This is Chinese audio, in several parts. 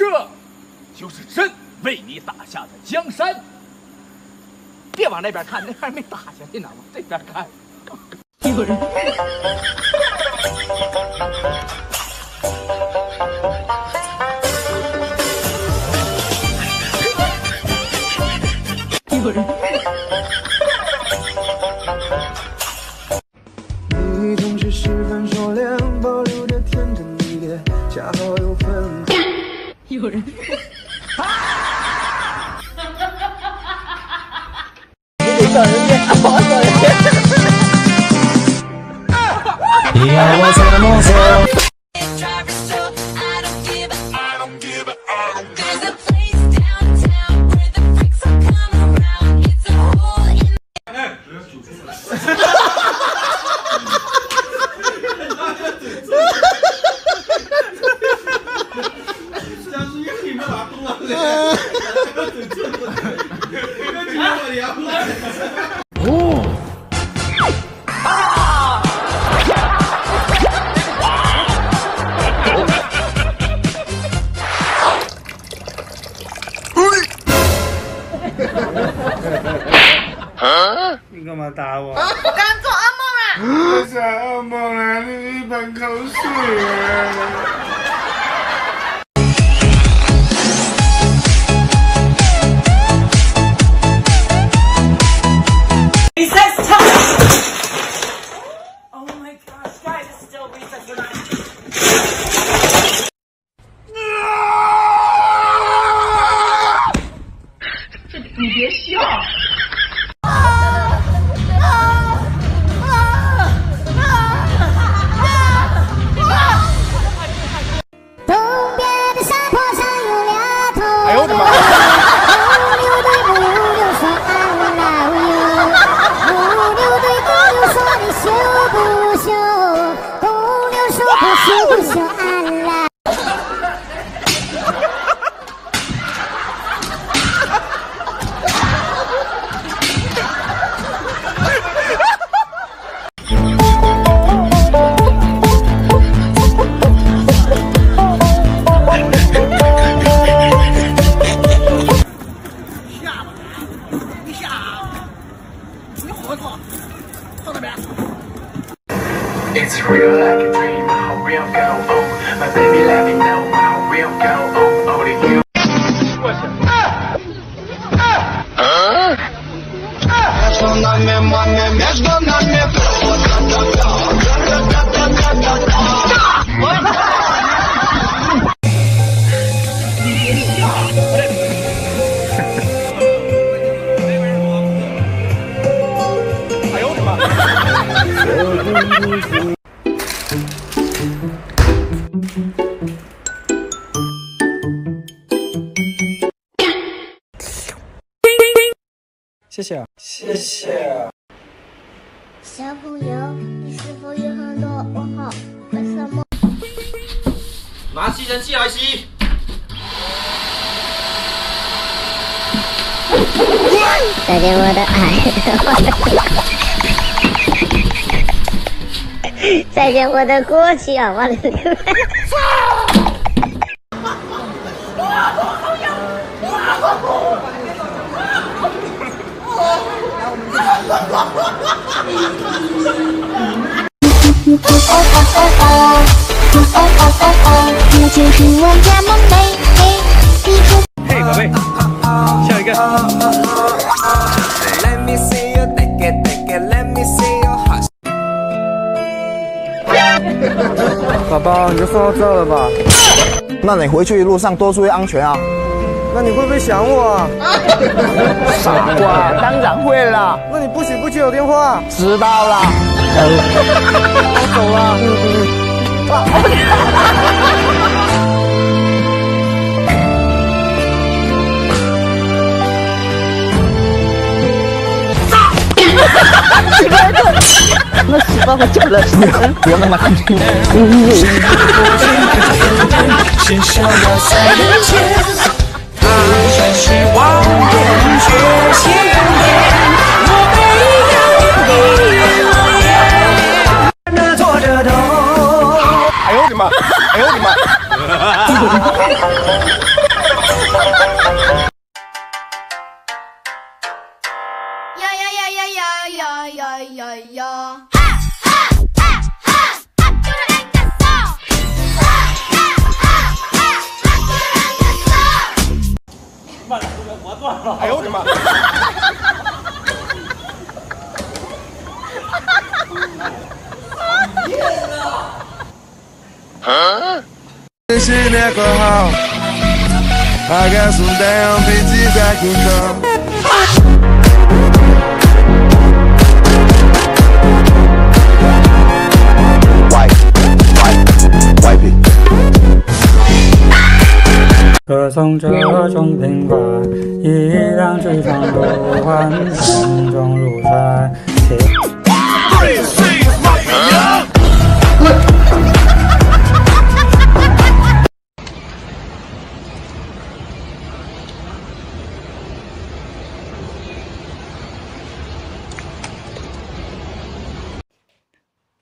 这就是朕为你打下的江山。别往那边看，那边没打下去呢，往这边看。一个人。一个人。你总是十分收敛，保留着天真一点，恰好有分。一个人。你要我怎么做？你干嘛打我？我刚做噩梦了。我做噩梦了，你一盆口水啊。It's real like a dream, how real go on. My baby let me know how real go on. Only you.谢谢。小朋友，你是否有很多问号和什么？拿吸尘器来吸。再见，我的爱。再见，我的过去啊！我的。我就是我家萌妹。嘿，宝贝，下一个。Let me see you take it, take it. Let me see your heart. 宝宝，你就送到这了吧。那你回去路上多注意安全啊。那你会不会想我啊？傻瓜，当然会了。那你不许不接我电话。知道了。我走了。那屎把我叫了，不要那么大声。在失望中觉醒点，我被你的眼，那坐着头。哎呦我的妈！哎呦我的妈！呀！ 我断了！哎呦我的妈！啊！歌颂这种平凡，一让纸上不换，心中如山。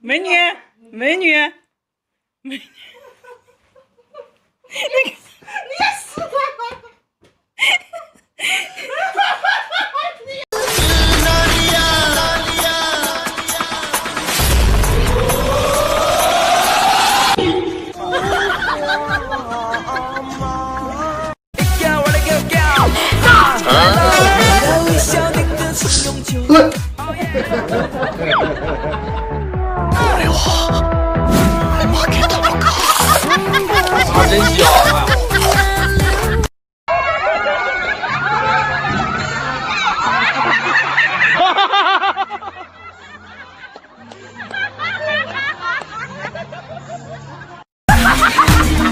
美女，美女，美女，那个。 真小啊！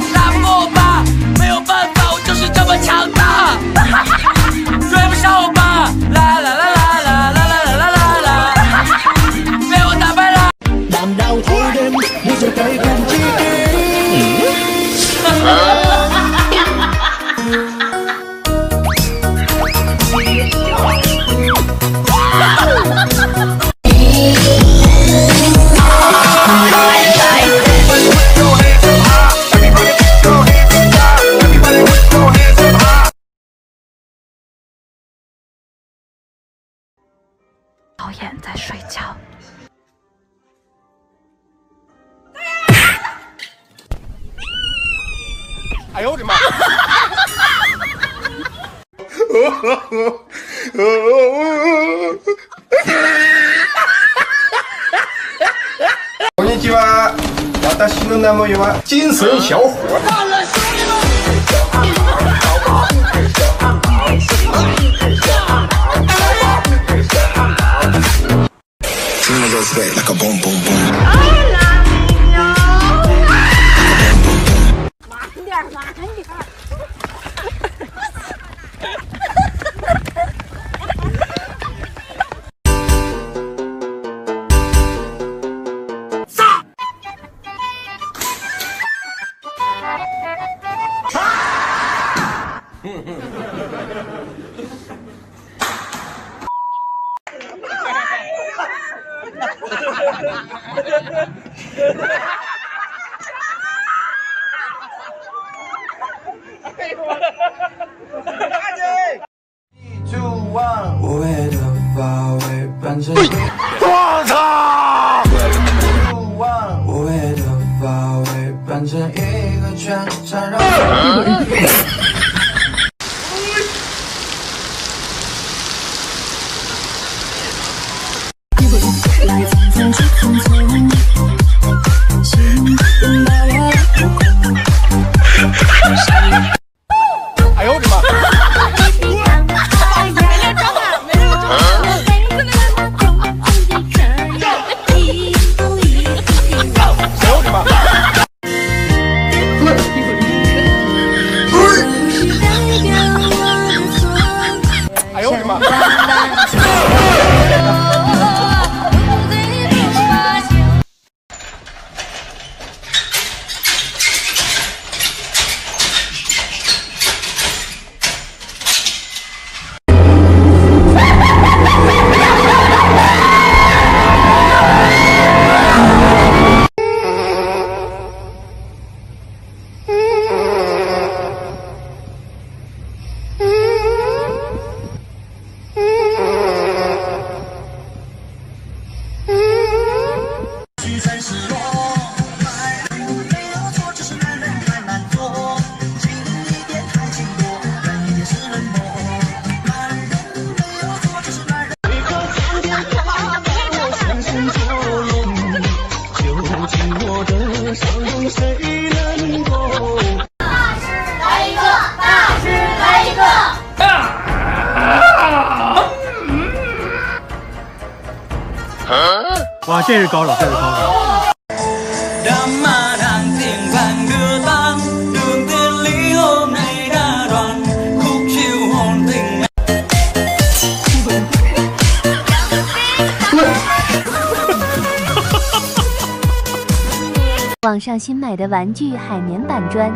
打破吧，没有办法，我就是这么强大。追不上我吧，啦啦啦啦啦啦啦啦啦啦！被我打败了。难道突然你就改变自己？ 导演在睡觉。 哎呦我的妈！こんにちは。私の名前は精神小伙。听着就睡，那个嘣嘣嘣。 我操！无谓的乏味，扮成一个圈缠绕。哎呦我的妈！这是高手，这是高手。 网上新买的玩具海绵板砖。